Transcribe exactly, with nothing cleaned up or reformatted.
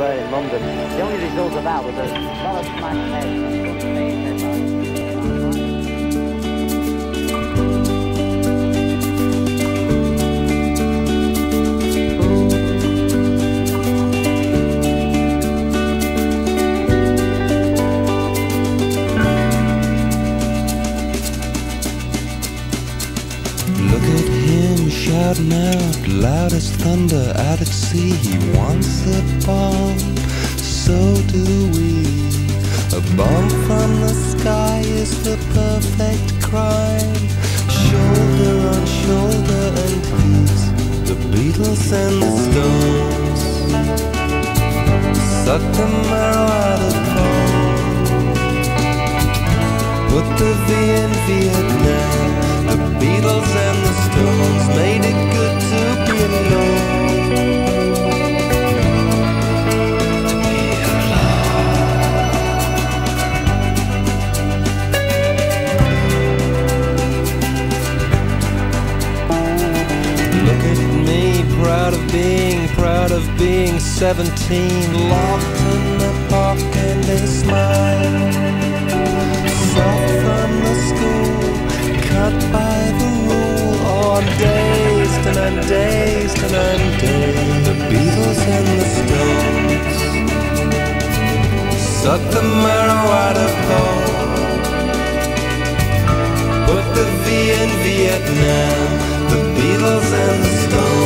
Square in London. The only result of that was a lot of smash. Shouting out loud as thunder out at sea. He wants a ball, so do we. A ball from the sky is the perfect crime. Shoulder on shoulder, and he's the Beatles and the Stones. Suck the marrow out of bone. Put the V in Vietnam. The Beatles and the Stones made it good to be alone. To be alone. Look at me, proud of being, proud of being seventeen. Locked in the park and they smile. Soft from the school, cut by the rule. Oh, I'm dazed and I'm dazed and I'm dazed. The Beatles and the Stones suck the marrow out of bone. Put the V in Vietnam. The Beatles and the Stones.